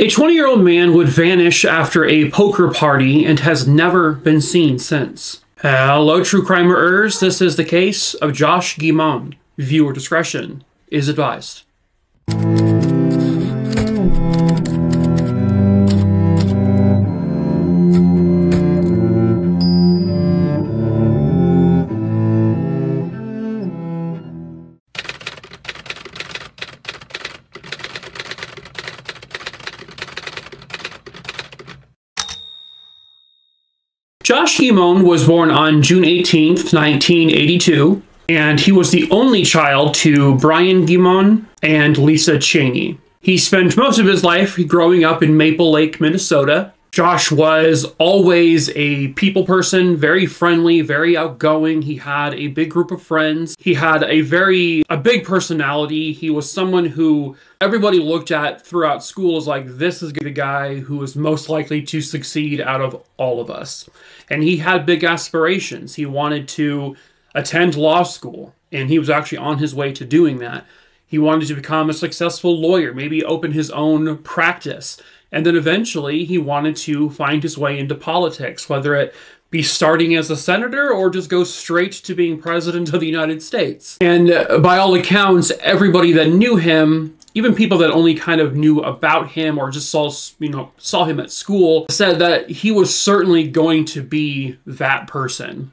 A 20-year-old man would vanish after a poker party and has never been seen since. Hello, true crimerers. This is the case of Josh Guimond. Viewer discretion is advised. Josh Guimond was born on June 18th, 1982, and he was the only child to Brian Guimond and Lisa Cheney. He spent most of his life growing up in Maple Lake, Minnesota. Josh was always a people person, very friendly, very outgoing. He had a big group of friends. He had a big personality. He was someone who everybody looked at throughout school as like, this is the guy who is most likely to succeed out of all of us. And he had big aspirations. He wanted to attend law school, and he was actually on his way to doing that. He wanted to become a successful lawyer, maybe open his own practice. And then eventually he wanted to find his way into politics, whether it be starting as a senator or just go straight to being president of the United States. And by all accounts, everybody that knew him, even people that only kind of knew about him or just saw him at school, said that he was certainly going to be that person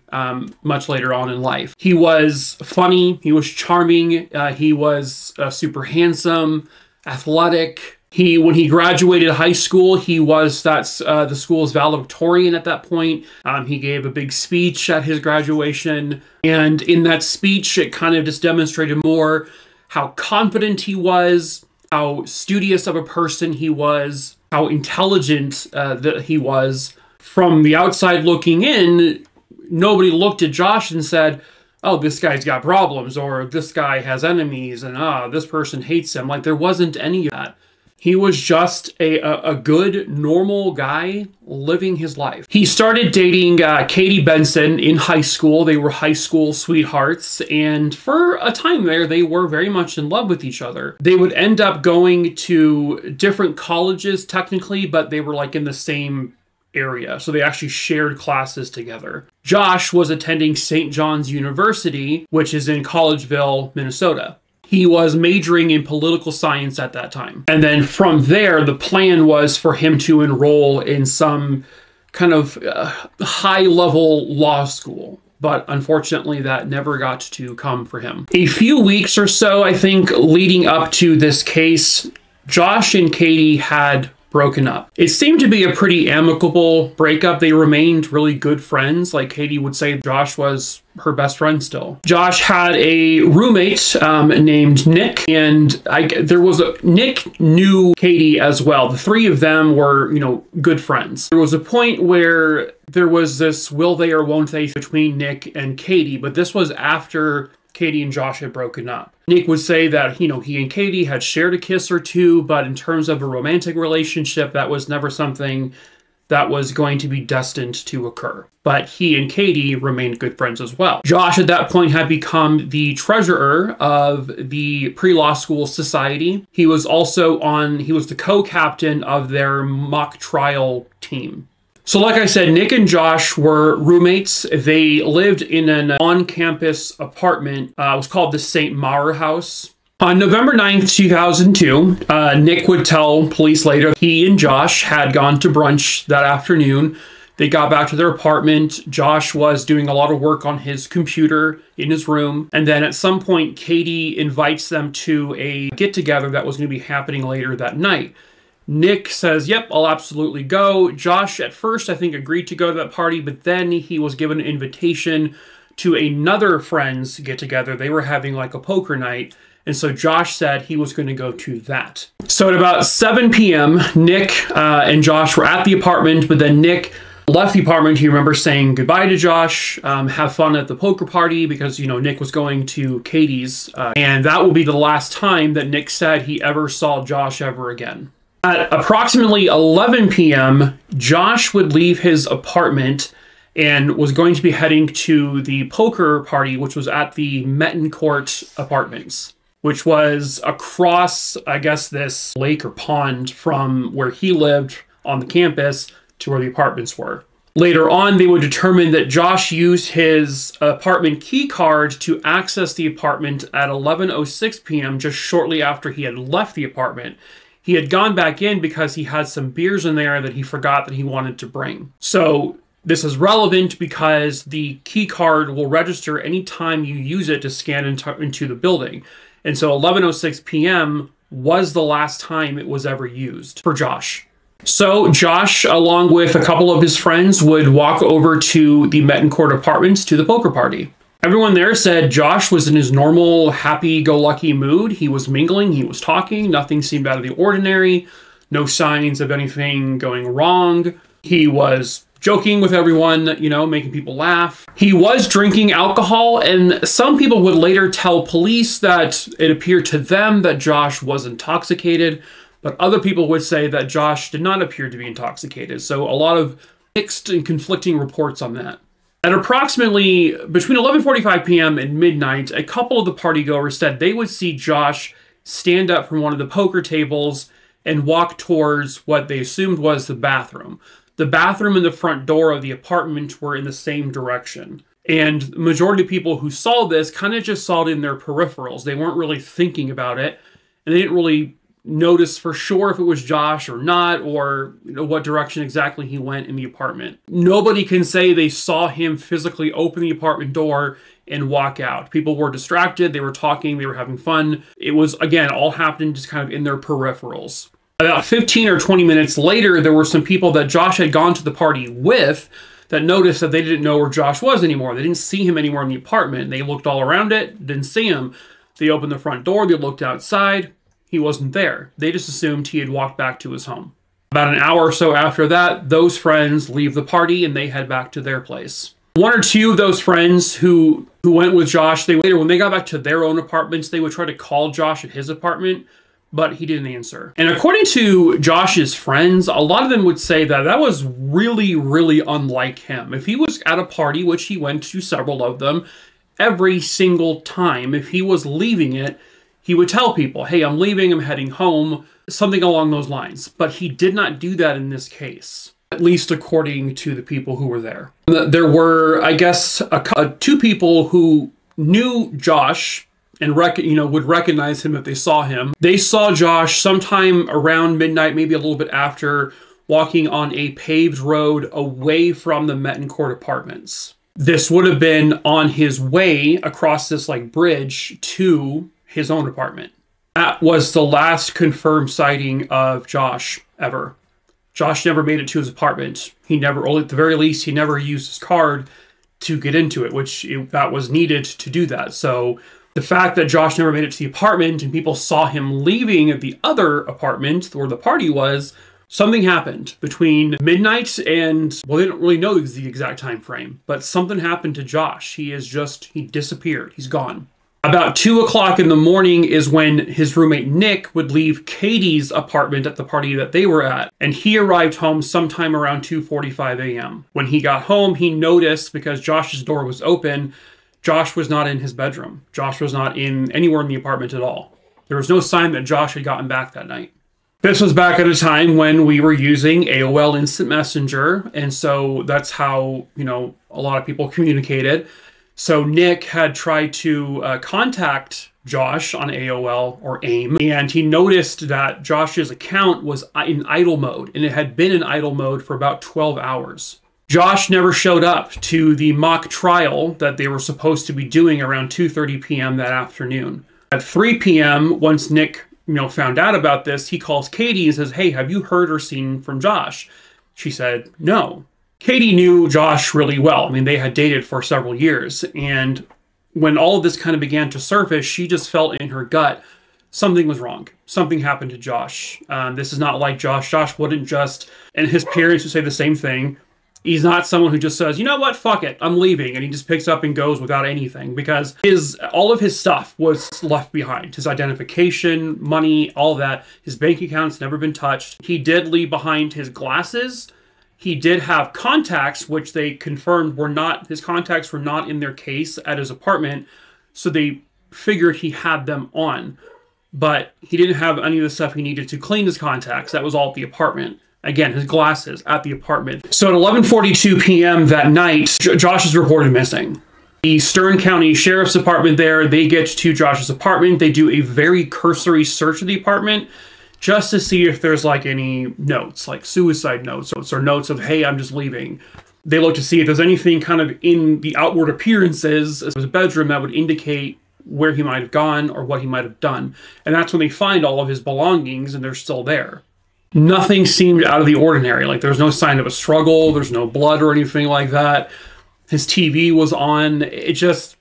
much later on in life. He was funny. He was charming. He was super handsome, athletic. When he graduated high school, he was the school's valedictorian at that point. He gave a big speech at his graduation. And in that speech, it kind of just demonstrated more how confident he was, how studious of a person he was, how intelligent that he was. From the outside looking in, nobody looked at Josh and said, oh, this guy's got problems, or this guy has enemies, and this person hates him. Like, there wasn't any of that. He was just a good, normal guy living his life. He started dating Katie Benson in high school. They were high school sweethearts, and for a time there, they were very much in love with each other. They would end up going to different colleges technically, but they were like in the same area, so they actually shared classes together. Josh was attending St. John's University, which is in Collegeville, Minnesota. He was majoring in political science at that time. And then from there, the plan was for him to enroll in some kind of high-level law school. But unfortunately, that never got to come for him. A few weeks or so, I think, leading up to this case, Josh and Katie had broken up. It seemed to be a pretty amicable breakup. They remained really good friends. Like, Katie would say Josh was her best friend still. Josh had a roommate named Nick, and Nick knew Katie as well. The three of them were, good friends. There was a point where there was this will they or won't they between Nick and Katie, but this was after Katie and Josh had broken up. Nick would say that, he and Katie had shared a kiss or two, but in terms of a romantic relationship, that was never something that was going to be destined to occur. But he and Katie remained good friends as well. Josh at that point had become the treasurer of the pre-law school society. He was also he was the co-captain of their mock trial team. So like I said, Nick and Josh were roommates. They lived in an on-campus apartment. It was called the St. Maurer House. On November 9th, 2002, Nick would tell police later he and Josh had gone to brunch that afternoon. They got back to their apartment. Josh was doing a lot of work on his computer in his room. And then at some point, Katie invites them to a get-together that was going to be happening later that night. Nick says, yep, I'll absolutely go. Josh, at first, I think, agreed to go to that party, but then he was given an invitation to another friend's get-together. They were having, like, a poker night, and so Josh said he was going to go to that. So at about 7 p.m., Nick and Josh were at the apartment, but then Nick left the apartment. He remembers saying goodbye to Josh, have fun at the poker party, because, Nick was going to Katie's, and that will be the last time that Nick said he ever saw Josh ever again. At approximately 11 p.m., Josh would leave his apartment and was going to be heading to the poker party, which was at the Mettencourt Apartments. which was across, I guess, this lake or pond from where he lived on the campus to where the apartments were. Later on, they would determine that Josh used his apartment key card to access the apartment at 11:06 p.m., just shortly after he had left the apartment. He had gone back in because he had some beers in there that he forgot that he wanted to bring. So this is relevant because the key card will register any time you use it to scan into the building. And so 11:06 p.m. was the last time it was ever used for Josh. So Josh, along with a couple of his friends, would walk over to the Mettencourt Apartments to the poker party. Everyone there said Josh was in his normal happy-go-lucky mood. He was mingling, he was talking, nothing seemed out of the ordinary, no signs of anything going wrong. He was joking with everyone, you know, making people laugh. He was drinking alcohol, and some people would later tell police that it appeared to them that Josh was intoxicated. But other people would say that Josh did not appear to be intoxicated. So a lot of mixed and conflicting reports on that. At approximately between 11:45 p.m. and midnight, a couple of the partygoers said they would see Josh stand up from one of the poker tables and walk towards what they assumed was the bathroom. The bathroom and the front door of the apartment were in the same direction. And the majority of people who saw this kind of just saw it in their peripherals. They weren't really thinking about it, and they didn't really notice for sure if it was Josh or not, or you know, what direction exactly he went in the apartment. Nobody can say they saw him physically open the apartment door and walk out. People were distracted, they were talking, they were having fun. It was, again, all happening just kind of in their peripherals. About 15 or 20 minutes later, there were some people that Josh had gone to the party with that noticed that they didn't know where Josh was anymore. They didn't see him anywhere in the apartment. They looked all around it, didn't see him. They opened the front door, they looked outside. He wasn't there. They just assumed he had walked back to his home. About an hour or so after that, those friends leave the party and they head back to their place. One or two of those friends who went with Josh, they later, when they got back to their own apartments, they would try to call Josh at his apartment, but he didn't answer. And according to Josh's friends, a lot of them would say that that was really, really unlike him. If he was at a party, which he went to several of them, every single time, if he was leaving it, he would tell people, hey, I'm leaving, I'm heading home, something along those lines. But he did not do that in this case, at least according to the people who were there. There were, I guess, two people who knew Josh and would recognize him if they saw him. They saw Josh sometime around midnight, maybe a little bit after, walking on a paved road away from the Mettencourt Apartments. This would have been on his way across this like bridge to his own apartment. That was the last confirmed sighting of Josh ever. Josh never made it to his apartment. He never, or at the very least, he never used his card to get into it, which that was needed to do that. So the fact that Josh never made it to the apartment and people saw him leaving the other apartment where the party was, something happened between midnight and, well, they don't really know the exact time frame, but something happened to Josh. He disappeared. He's gone. About 2 o'clock in the morning is when his roommate Nick would leave Katie's apartment at the party that they were at, and he arrived home sometime around 2:45 a.m. When he got home, he noticed, because Josh's door was open, Josh was not in his bedroom. Josh was not in anywhere in the apartment at all. There was no sign that Josh had gotten back that night. This was back at a time when we were using AOL Instant Messenger, and so that's how, you know, a lot of people communicated. So Nick had tried to contact Josh on AOL or AIM, and he noticed that Josh's account was in idle mode, and it had been in idle mode for about 12 hours. Josh never showed up to the mock trial that they were supposed to be doing around 2:30 p.m. that afternoon. At 3 p.m., once Nick, you know, found out about this, he calls Katie and says, hey, have you heard or seen from Josh? She said, no. Katie knew Josh really well. I mean, they had dated for several years. And when all of this kind of began to surface, she just felt in her gut, something was wrong. Something happened to Josh. This is not like Josh. Josh wouldn't just, and his parents would say the same thing. He's not someone who just says, you know what, fuck it, I'm leaving. And he just picks up and goes without anything, because all of his stuff was left behind. His identification, money, all that. His bank account's never been touched. He did leave behind his glasses. He did have contacts, which they confirmed were not, his contacts were not in their case at his apartment. So they figured he had them on, but he didn't have any of the stuff he needed to clean his contacts. That was all at the apartment. Again, his glasses at the apartment. So at 11:42 p.m. that night, Josh is reported missing. The Stearns County Sheriff's Department there, they get to Josh's apartment. They do a very cursory search of the apartment just to see if there's like any notes, like suicide notes or notes of, hey, I'm just leaving. They look to see if there's anything kind of in the outward appearances of his bedroom that would indicate where he might have gone or what he might have done. And that's when they find all of his belongings, and they're still there. Nothing seemed out of the ordinary. Like, there's no sign of a struggle. There's no blood or anything like that. His TV was on. It just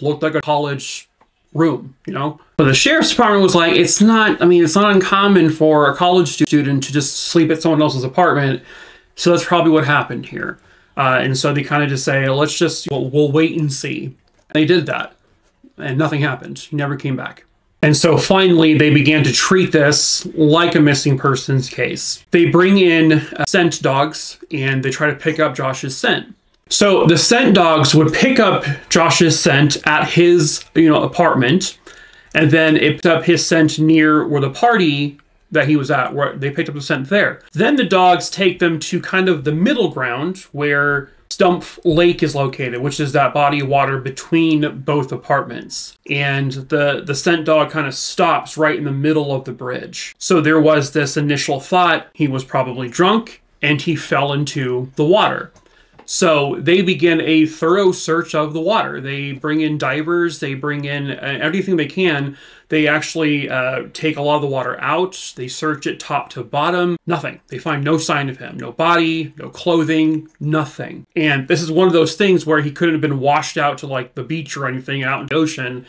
looked like a college room, you know? But the sheriff's department was like, it's not uncommon for a college student to just sleep at someone else's apartment. So that's probably what happened here. And so they kind of just say, let's just, we'll wait and see. And they did that. And nothing happened. He never came back. And so finally, they began to treat this like a missing persons case. They bring in scent dogs, and they try to pick up Josh's scent. So the scent dogs would pick up Josh's scent at his, apartment, and then it picked up his scent near where the party that he was at, where they picked up the scent there. Then the dogs take them to kind of the middle ground where Stumpf Lake is located, which is that body of water between both apartments. And the scent dog kind of stops right in the middle of the bridge. So there was this initial thought he was probably drunk and he fell into the water. So they begin a thorough search of the water. They bring in divers. They bring in everything they can. They actually take a lot of the water out. They search it top to bottom. Nothing. They find no sign of him. No body, no clothing, nothing. And this is one of those things where he couldn't have been washed out to like the beach or anything out in the ocean.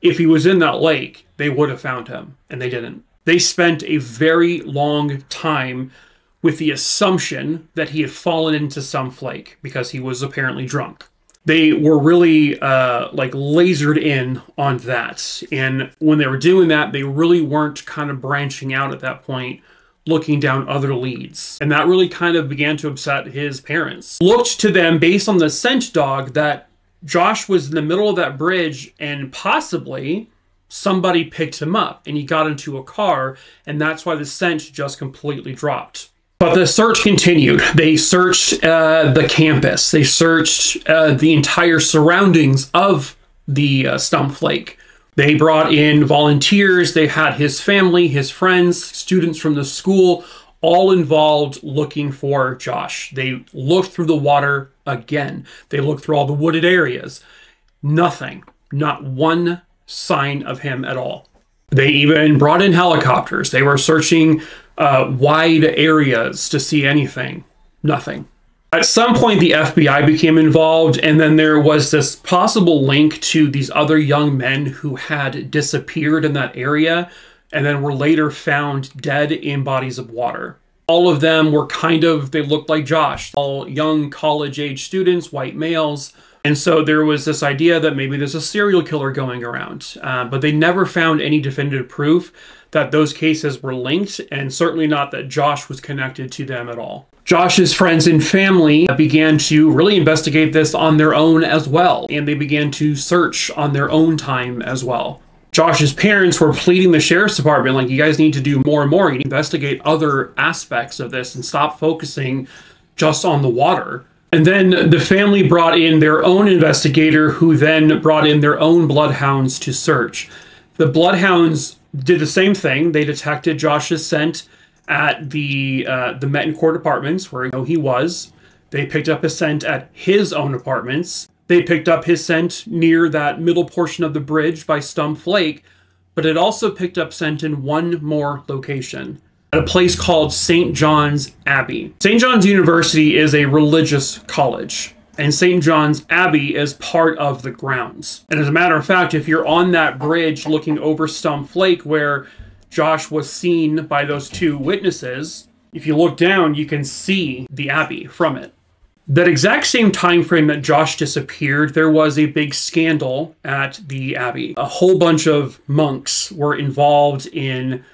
If he was in that lake, they would have found him, and they didn't. They spent a very long time with the assumption that he had fallen into some flake because he was apparently drunk. They were really like lasered in on that. And when they were doing that, they really weren't kind of branching out at that point, looking down other leads. And that really kind of began to upset his parents. Looked to them based on the scent dog that Josh was in the middle of that bridge and possibly somebody picked him up and he got into a car. And that's why the scent just completely dropped. But the search continued. They searched the campus. They searched the entire surroundings of the Stumpf Lake. They brought in volunteers. They had his family, his friends, students from the school, all involved looking for Josh. They looked through the water again. They looked through all the wooded areas. Nothing. Not one sign of him at all. They even brought in helicopters. They were searching wide areas to see anything. Nothing. At some point, the FBI became involved, and then there was this possible link to these other young men who had disappeared in that area and then were later found dead in bodies of water. All of them were kind of, they looked like Josh. All young college-age students, white males. And so there was this idea that maybe there's a serial killer going around, but they never found any definitive proof that those cases were linked, and certainly not that Josh was connected to them at all. Josh's friends and family began to really investigate this on their own as well, and they began to search on their own time as well. Josh's parents were pleading the sheriff's department, like, you guys need to do more and more. You need to investigate other aspects of this and stop focusing just on the water. And then the family brought in their own investigator, who then brought in their own bloodhounds to search. The bloodhounds did the same thing. They detected Josh's scent at the Mettencourt Apartments, where he was. They picked up his scent at his own apartments. They picked up his scent near that middle portion of the bridge by Stumpf Lake, but it also picked up scent in one more location, at a place called St. John's Abbey. St. John's University is a religious college, and St. John's Abbey is part of the grounds. And as a matter of fact, if you're on that bridge looking over Stumpf Lake where Josh was seen by those two witnesses, if you look down, you can see the Abbey from it. That exact same time frame that Josh disappeared, there was a big scandal at the Abbey. A whole bunch of monks were involved in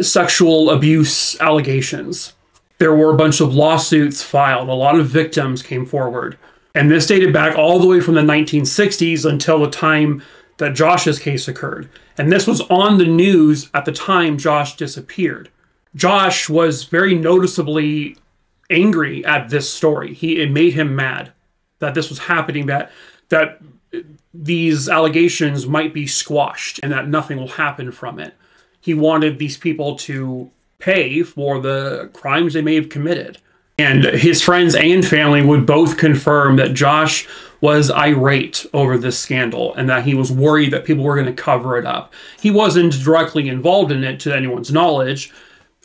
sexual abuse allegations. There were a bunch of lawsuits filed. A lot of victims came forward. And this dated back all the way from the 1960s until the time that Josh's case occurred. And this was on the news at the time Josh disappeared. Josh was very noticeably angry at this story. It made him mad that this was happening, that these allegations might be squashed and that nothing will happen from it. He wanted these people to pay for the crimes they may have committed. And his friends and family would both confirm that Josh was irate over this scandal and that he was worried that people were going to cover it up. He wasn't directly involved in it to anyone's knowledge.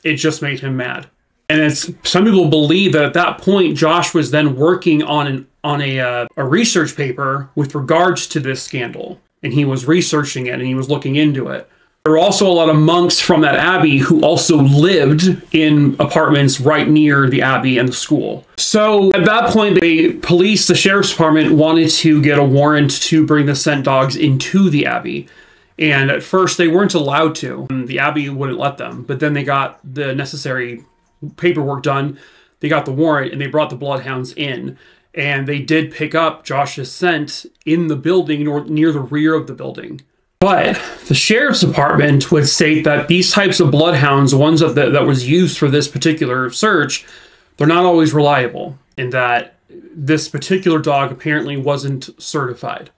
It just made him mad. And it's, some people believe that at that point, Josh was then working on a research paper with regards to this scandal. And he was researching it and he was looking into it. There were also a lot of monks from that abbey who also lived in apartments right near the abbey and the school. So at that point, the sheriff's department wanted to get a warrant to bring the scent dogs into the abbey. And at first they weren't allowed to. The abbey wouldn't let them, but then they got the necessary paperwork done. They got the warrant and they brought the bloodhounds in. And they did pick up Josh's scent in the building or near the rear of the building. But the sheriff's department would state that these types of bloodhounds, the ones that was used for this particular search, they're not always reliable, and that this particular dog apparently wasn't certified.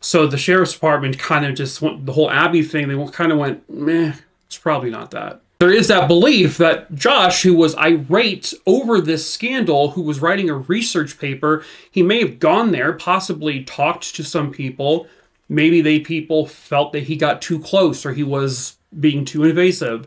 So the sheriff's department kind of just went, the whole Abbey thing, they kind of went, meh, it's probably not that. There is that belief that Josh, who was irate over this scandal, who was writing a research paper, he may have gone there, possibly talked to some people. Maybe people felt that he got too close or he was being too invasive.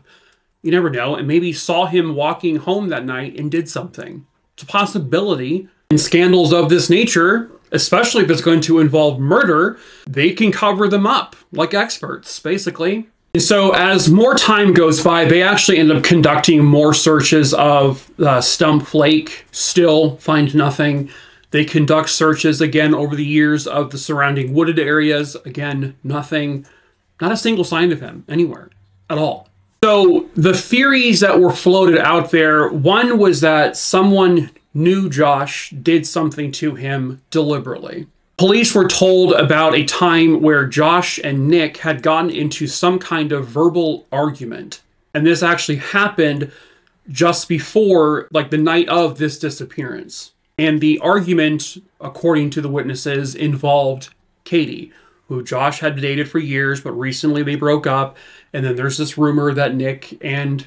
You never know. And maybe saw him walking home that night and did something. It's a possibility. In scandals of this nature, especially if it's going to involve murder, they can cover them up like experts, basically. And so as more time goes by, they actually end up conducting more searches of Stumpf Lake. Still find nothing. They conduct searches again over the years of the surrounding wooded areas. Again, nothing, not a single sign of him anywhere at all. So the theories that were floated out there, one was that someone knew Josh, did something to him deliberately. Police were told about a time where Josh and Nick had gotten into some kind of verbal argument. And this actually happened just before, like the night of this disappearance. And the argument, according to the witnesses, involved Katie, who Josh had dated for years, but recently they broke up. And then there's this rumor that Nick and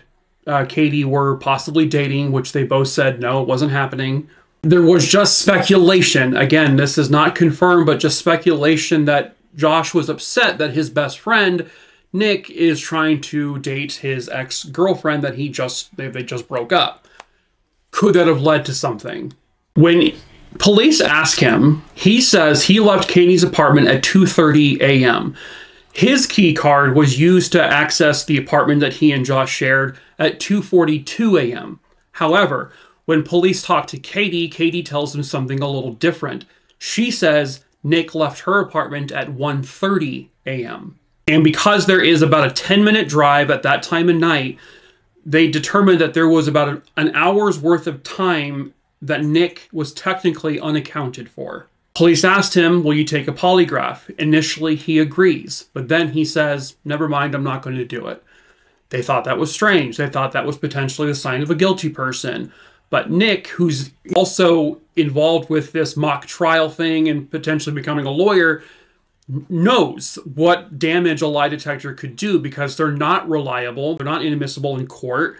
Katie were possibly dating, which they both said, no, it wasn't happening. There was just speculation. Again, this is not confirmed, but just speculation that Josh was upset that his best friend, Nick, is trying to date his ex-girlfriend that they just broke up. Could that have led to something? When police ask him, he says he left Katie's apartment at 2:30 a.m. His key card was used to access the apartment that he and Josh shared at 2:42 a.m. However, when police talk to Katie, Katie tells them something a little different. She says Nick left her apartment at 1:30 a.m. And because there is about a 10-minute drive at that time of night, they determined that there was about an hour's worth of time that Nick was technically unaccounted for. Police asked him, will you take a polygraph? Initially, he agrees, but then he says, never mind, I'm not going to do it. They thought that was strange. They thought that was potentially the sign of a guilty person. But Nick, who's also involved with this mock trial thing and potentially becoming a lawyer, knows what damage a lie detector could do because they're not reliable. They're not inadmissible in court.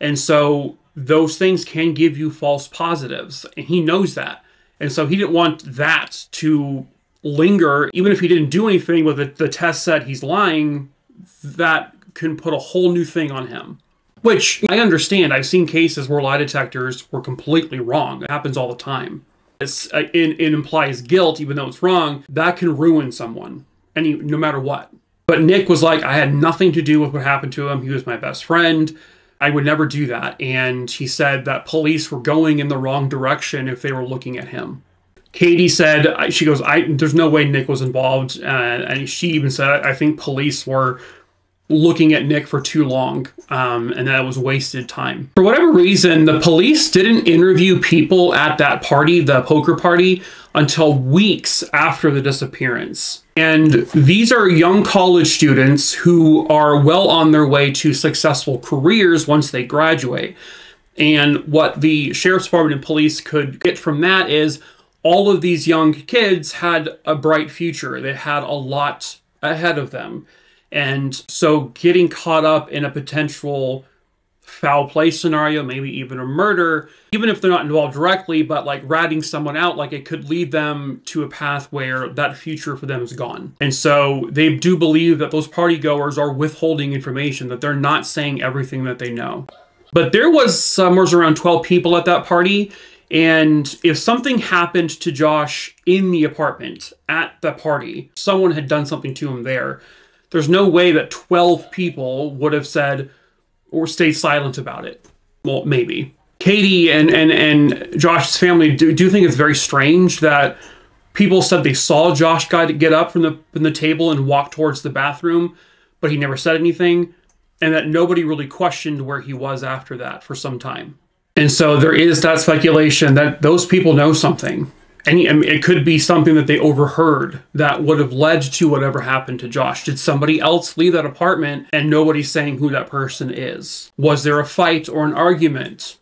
And so those things can give you false positives, and he knows that. And so he didn't want that to linger. Even if he didn't do anything, but the test said he's lying, that can put a whole new thing on him, which I understand. I've seen cases where lie detectors were completely wrong. It happens all the time. It implies guilt, even though it's wrong. That can ruin someone, no matter what. But Nick was like, I had nothing to do with what happened to him. He was my best friend. I would never do that. And he said that police were going in the wrong direction if they were looking at him. Katie said, she goes, there's no way Nick was involved. And she even said, I think police were looking at Nick for too long, and that was wasted time. For whatever reason, the police didn't interview people at that party, the poker party, until weeks after the disappearance. And these are young college students who are well on their way to successful careers once they graduate. And what the sheriff's department and police could get from that is all of these young kids had a bright future. They had a lot ahead of them. And so getting caught up in a potential foul play scenario, maybe even a murder, even if they're not involved directly, but like ratting someone out, like it could lead them to a path where that future for them is gone. And so they do believe that those party goers are withholding information, that they're not saying everything that they know. But there was somewhere around 12 people at that party. And if something happened to Josh in the apartment at the party, someone had done something to him there, there's no way that 12 people would have said or stayed silent about it. Well, maybe. Katie and Josh's family do think it's very strange that people said they saw Josh get up from the table and walk towards the bathroom, but he never said anything, and that nobody really questioned where he was after that for some time. And so there is that speculation that those people know something. I mean, it could be something that they overheard that would have led to whatever happened to Josh. Did somebody else leave that apartment and nobody's saying who that person is? Was there a fight or an argument?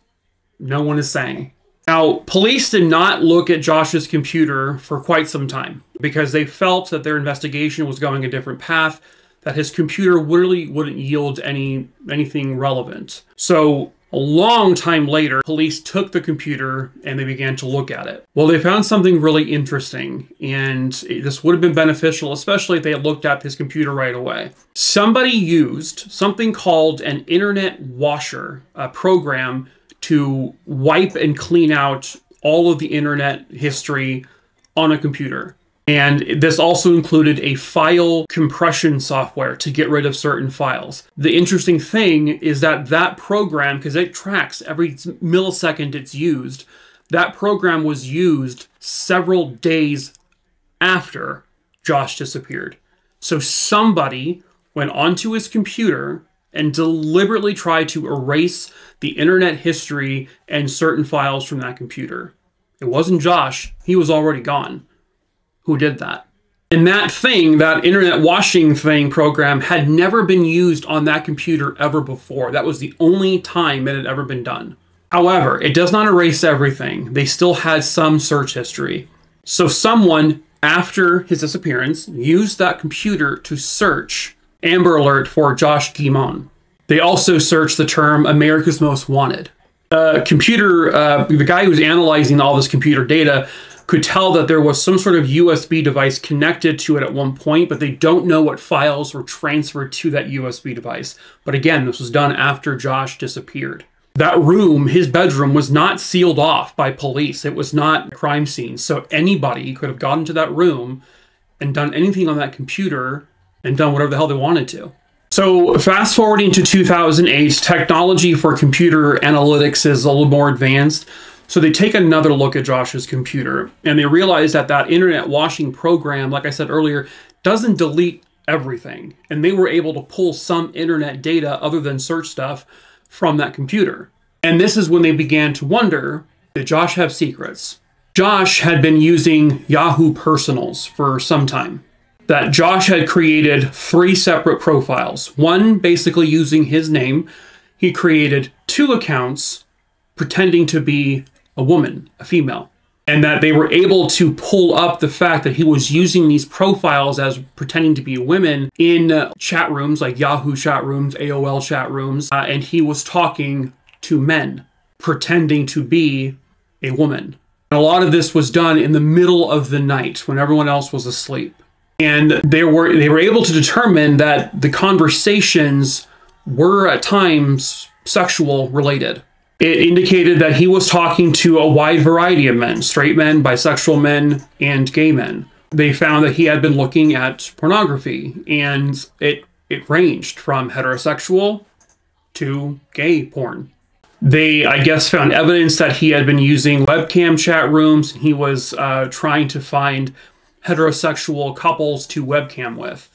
No one is saying. Now, police did not look at Josh's computer for quite some time because they felt that their investigation was going a different path, that his computer really wouldn't yield anything relevant. So a long time later, police took the computer and they began to look at it. Well, they found something really interesting, and this would have been beneficial, especially if they had looked at his computer right away. Somebody used something called an internet washer, a program to wipe and clean out all of the internet history on a computer. And this also included a file compression software to get rid of certain files. The interesting thing is that that program, because it tracks every millisecond it's used, that program was used several days after Josh disappeared. So somebody went onto his computer and deliberately tried to erase the internet history and certain files from that computer. It wasn't Josh. He was already gone. Who did that? And that thing, that internet washing thing program, had never been used on that computer ever before. That was the only time it had ever been done. However, it does not erase everything. They still had some search history. So someone, after his disappearance, used that computer to search Amber Alert for Josh Guimond. They also searched the term America's Most Wanted. The guy who was analyzing all this computer data could tell that there was some sort of USB device connected to it at one point, but they don't know what files were transferred to that USB device. But again, this was done after Josh disappeared. That room, his bedroom, was not sealed off by police. It was not a crime scene. So anybody could have gotten to that room and done anything on that computer and done whatever the hell they wanted to. So fast forwarding to 2008, technology for computer analytics is a little more advanced. So they take another look at Josh's computer and they realize that that internet washing program, like I said earlier, doesn't delete everything. And they were able to pull some internet data other than search stuff from that computer. And this is when they began to wonder, did Josh have secrets? Josh had been using Yahoo Personals for some time. That Josh had created 3 separate profiles. One basically using his name. He created 2 accounts pretending to be a woman, a female, and that they were able to pull up the fact that he was using these profiles as pretending to be women in chat rooms like Yahoo chat rooms, AOL chat rooms, and he was talking to men, pretending to be a woman. And a lot of this was done in the middle of the night when everyone else was asleep. And they were able to determine that the conversations were at times sexual related. It indicated that he was talking to a wide variety of men, straight men, bisexual men, and gay men. They found that he had been looking at pornography, and it ranged from heterosexual to gay porn. They, I guess, found evidence that he had been using webcam chat rooms. He was trying to find heterosexual couples to webcam with.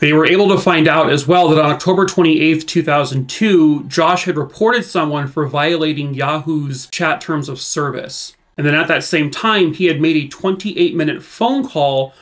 They were able to find out as well that on October 28th, 2002, Josh had reported someone for violating Yahoo's chat terms of service. And then at that same time, he had made a 28-minute phone call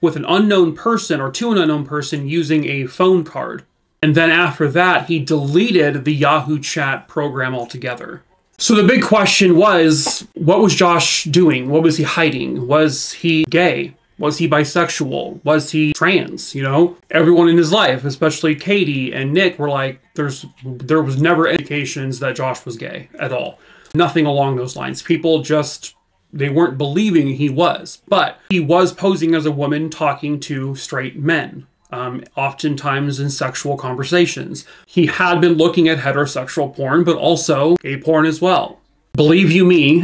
with an unknown person or to an unknown person using a phone card. And then after that, he deleted the Yahoo chat program altogether. So the big question was, what was Josh doing? What was he hiding? Was he gay? Was he bisexual? Was he trans? You know, everyone in his life, especially Katie and Nick, were like, there was never indications that Josh was gay at all. Nothing along those lines. People just, they weren't believing he was. But he was posing as a woman talking to straight men, oftentimes in sexual conversations. He had been looking at heterosexual porn, but also gay porn as well. Believe you me,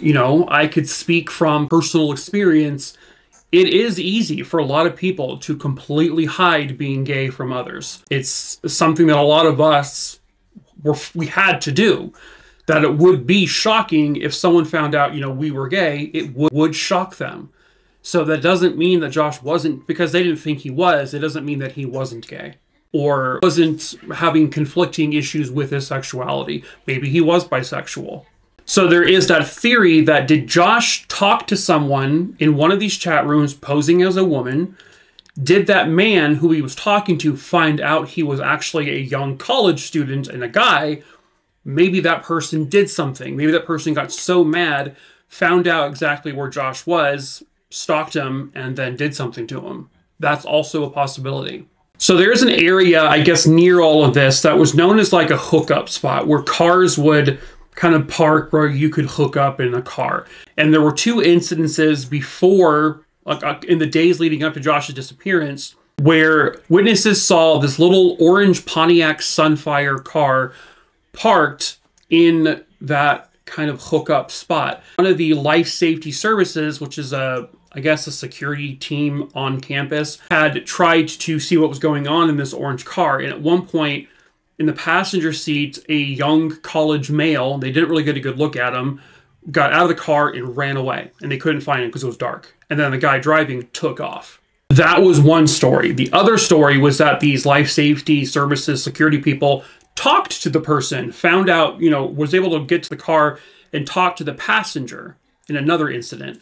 you know, I could speak from personal experience. It is easy for a lot of people to completely hide being gay from others. It's something that a lot of us we had to do. That it would be shocking if someone found out, you know, we were gay, it would shock them. So that doesn't mean that Josh wasn't, because they didn't think he was, it doesn't mean that he wasn't gay or wasn't having conflicting issues with his sexuality. Maybe he was bisexual. So there is that theory that did Josh talk to someone in one of these chat rooms posing as a woman? Did that man who he was talking to find out he was actually a young college student and a guy? Maybe that person did something. Maybe that person got so mad, found out exactly where Josh was, stalked him, and then did something to him. That's also a possibility. So there's an area, I guess, near all of this that was known as like a hookup spot where cars would kind of park where you could hook up in a car. And there were two instances before, like in the days leading up to Josh's disappearance, where witnesses saw this little orange Pontiac Sunfire car parked in that kind of hookup spot. One of the life safety services, which is a, I guess, a security team on campus, had tried to see what was going on in this orange car. And at one point, in the passenger seat, a young college male, they didn't really get a good look at him, got out of the car and ran away. And they couldn't find him because it was dark. And then the guy driving took off. That was one story. The other story was that these life safety services security people talked to the person, found out, you know, was able to get to the car and talk to the passenger in another incident.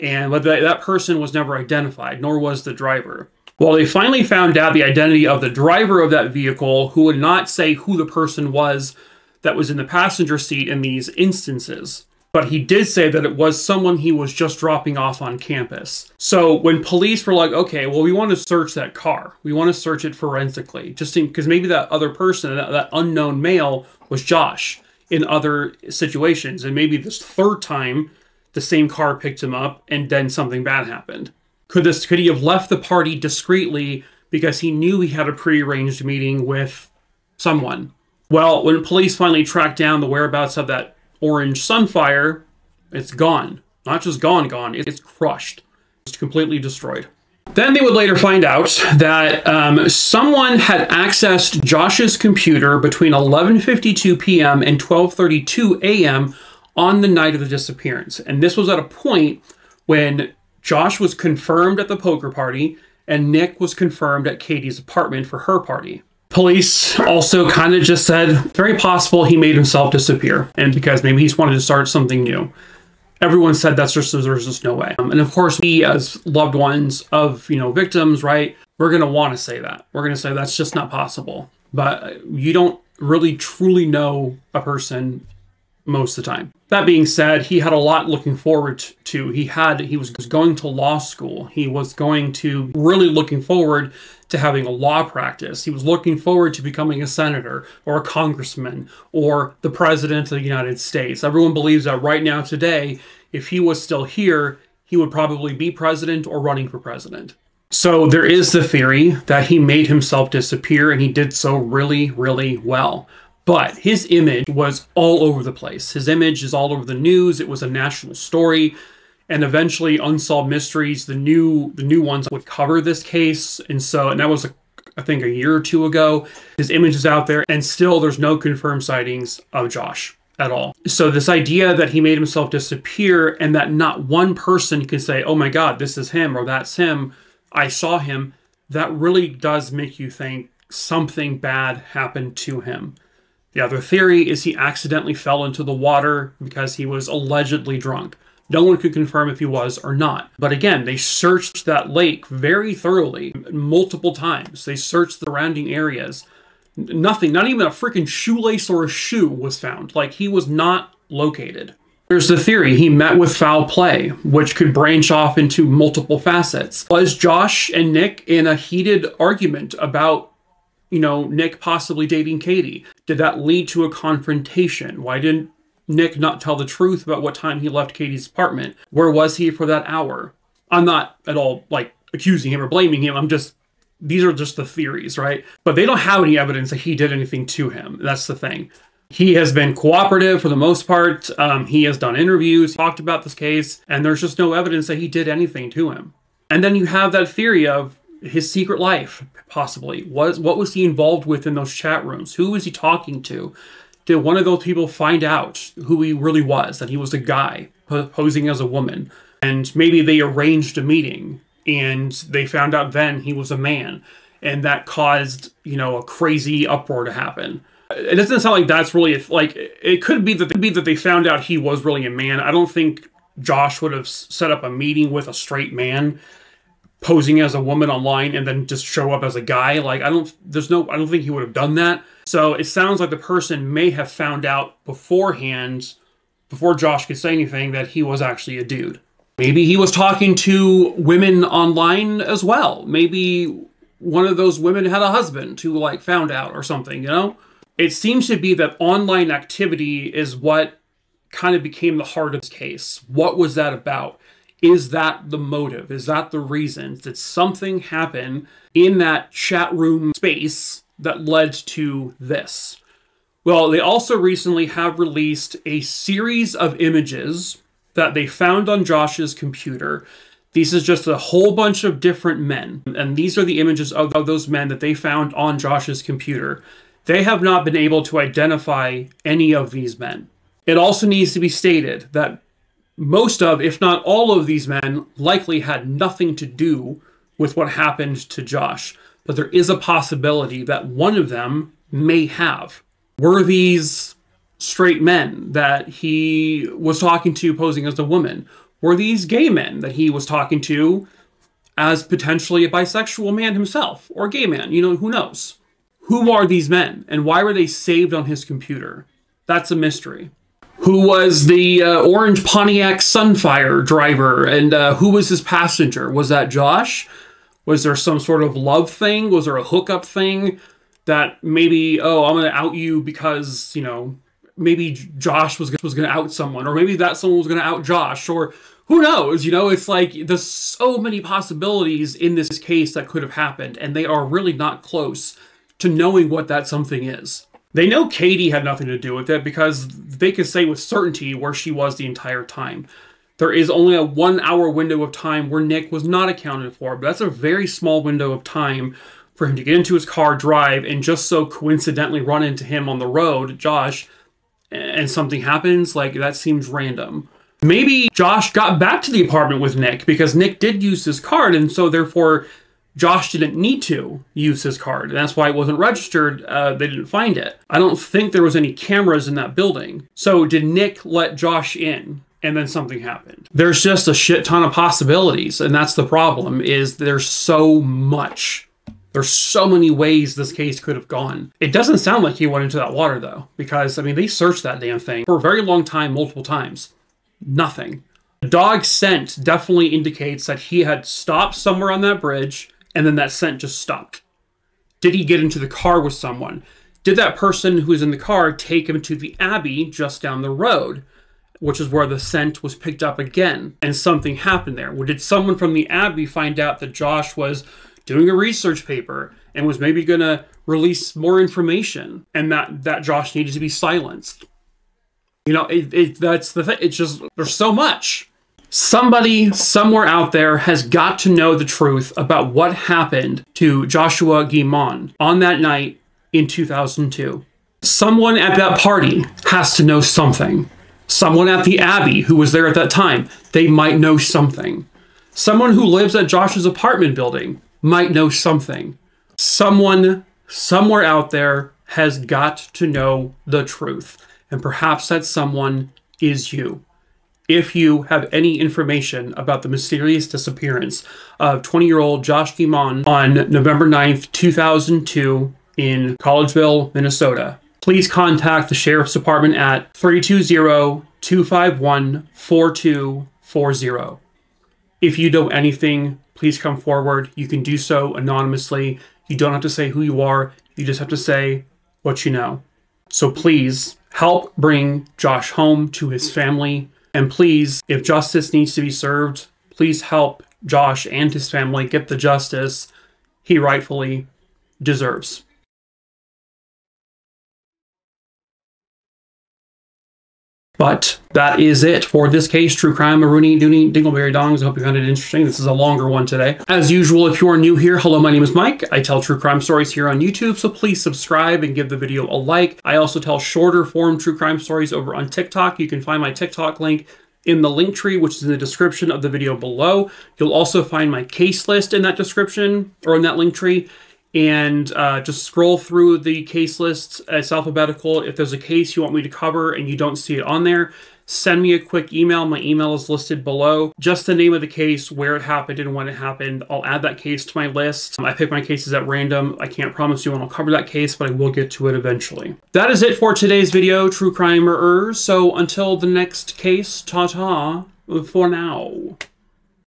And that person was never identified, nor was the driver. Well, they finally found out the identity of the driver of that vehicle, who would not say who the person was that was in the passenger seat in these instances. But he did say that it was someone he was just dropping off on campus. So when police were like, okay, well, we want to search that car. We want to search it forensically, just because maybe that other person, that unknown male, was Josh in other situations. And maybe this third time, the same car picked him up and then something bad happened. Could he have left the party discreetly because he knew he had a prearranged meeting with someone? Well, when police finally tracked down the whereabouts of that orange Sunfire, it's gone. Not just gone, it's crushed. It's completely destroyed. Then they would later find out that someone had accessed Josh's computer between 11:52 p.m. and 12:32 a.m. on the night of the disappearance. And this was at a point when Josh was confirmed at the poker party and Nick was confirmed at Katie's apartment for her party. Police also kind of just said, very possible he made himself disappear, and because maybe he's wanted to start something new. Everyone said that's just, there's just no way. And of course, we as loved ones of, you know, victims, right? We're going to want to say that. We're going to say that's just not possible. But you don't really truly know a person most of the time. That being said, he had a lot looking forward to. He was going to law school. He was going to really looking forward to having a law practice. He was looking forward to becoming a senator or a congressman or the president of the United States. Everyone believes that right now today, if he was still here, he would probably be president or running for president. So there is the theory that he made himself disappear, and he did so really, really well. But his image was all over the place. His image is all over the news. It was a national story. And eventually Unsolved Mysteries, the new ones, would cover this case. And so, and that was, I think, a year or two ago. His image is out there, and still there's no confirmed sightings of Josh at all. So this idea that he made himself disappear and that not one person can say, oh my God, this is him or that's him, I saw him, that really does make you think something bad happened to him. The other theory is he accidentally fell into the water because he was allegedly drunk. No one could confirm if he was or not. But again, they searched that lake very thoroughly, multiple times. They searched the surrounding areas. Nothing, not even a freaking shoelace or a shoe was found. Like, he was not located. There's the theory he met with foul play, which could branch off into multiple facets. Was Josh and Nick in a heated argument about, you know, Nick possibly dating Katie? Did that lead to a confrontation? Why didn't Nick not tell the truth about what time he left Katie's apartment? Where was he for that hour? I'm not at all, like, accusing him or blaming him. I'm just, these are just the theories, right? But they don't have any evidence that he did anything to him. That's the thing. He has been cooperative for the most part. He has done interviews, talked about this case, and there's just no evidence that he did anything to him. And then you have that theory of his secret life, possibly. What was he involved with in those chat rooms? Who was he talking to? Did one of those people find out who he really was, that he was a guy posing as a woman? And maybe they arranged a meeting and they found out then he was a man, and that caused, you know, a crazy uproar to happen. It doesn't sound like that's really, like, it could be that they found out he was really a man. I don't think Josh would have set up a meeting with a straight man posing as a woman online and then just show up as a guy. Like, I don't think he would have done that. So it sounds like the person may have found out beforehand, before Josh could say anything, that he was actually a dude. Maybe he was talking to women online as well. Maybe one of those women had a husband who, like, found out or something, you know? It seems to be that online activity is what kind of became the heart of this case. What was that about? Is that the motive? Is that the reason? Did something happen in that chat room space that led to this? Well, they also recently have released a series of images that they found on Josh's computer. This is just a whole bunch of different men, and these are the images of those men that they found on Josh's computer. They have not been able to identify any of these men. It also needs to be stated that most of, if not all of these men, likely had nothing to do with what happened to Josh. But there is a possibility that one of them may have. Were these straight men that he was talking to posing as a woman? Were these gay men that he was talking to as potentially a bisexual man himself, or gay man? You know, who knows? Who are these men, and why were they saved on his computer? That's a mystery. Who was the orange Pontiac Sunfire driver, and who was his passenger? Was that Josh? Was there some sort of love thing? Was there a hookup thing that maybe, oh, I'm going to out you because, you know, maybe Josh was going to out someone, or maybe that someone was going to out Josh, or who knows? You know, it's like there's so many possibilities in this case that could have happened, and they are really not close to knowing what that something is. They know Katie had nothing to do with it because they could say with certainty where she was the entire time. There is only a 1 hour window of time where Nick was not accounted for, but that's a very small window of time for him to get into his car, drive, and just so coincidentally run into him on the road, Josh, and something happens. Like, that seems random. Maybe Josh got back to the apartment with Nick because Nick did use his card, and so therefore Josh didn't need to use his card, and that's why it wasn't registered. They didn't find it. I don't think there was any cameras in that building. So did Nick let Josh in, and then something happened? There's just a shit ton of possibilities, and that's the problem, is there's so much. There's so many ways this case could have gone. It doesn't sound like he went into that water, though, because, I mean, they searched that damn thing for a very long time, multiple times. Nothing. The dog scent definitely indicates that he had stopped somewhere on that bridge, and then that scent just stopped. Did he get into the car with someone? Did that person who was in the car take him to the Abbey just down the road, which is where the scent was picked up again, and something happened there? Or did someone from the Abbey find out that Josh was doing a research paper and was maybe going to release more information, and that Josh needed to be silenced? You know, that's the thing. It's just, there's so much. Somebody somewhere out there has got to know the truth about what happened to Joshua Guimond on that night in 2002. Someone at that party has to know something. Someone at the Abbey who was there at that time, they might know something. Someone who lives at Josh's apartment building, might know something. Someone somewhere out there has got to know the truth, and perhaps that someone is you. If you have any information about the mysterious disappearance of 20-year-old Josh Guimond on November 9th, 2002 in Collegeville, Minnesota, please contact the Sheriff's Department at 320-251-4240. If you know anything, please come forward. You can do so anonymously. You don't have to say who you are. You just have to say what you know. So please help bring Josh home to his family. And please, if justice needs to be served, please help Josh and his family get the justice he rightfully deserves. But that is it for this case, True Crime, Maroony, Dooney, Dingleberry Dongs. I hope you found it interesting. This is a longer one today. As usual, if you are new here, hello, my name is Mike. I tell true crime stories here on YouTube, so please subscribe and give the video a like. I also tell shorter form true crime stories over on TikTok. You can find my TikTok link in the link tree, which is in the description of the video below. You'll also find my case list in that description, or in that link tree. And just scroll through the case lists. It's alphabetical. If there's a case you want me to cover and you don't see it on there, send me a quick email. My email is listed below. Just the name of the case, where it happened, and when it happened. I'll add that case to my list. I pick my cases at random. I can't promise you when I'll cover that case, but I will get to it eventually. That is it for today's video, True Crime-erers. So until the next case, ta-ta for now.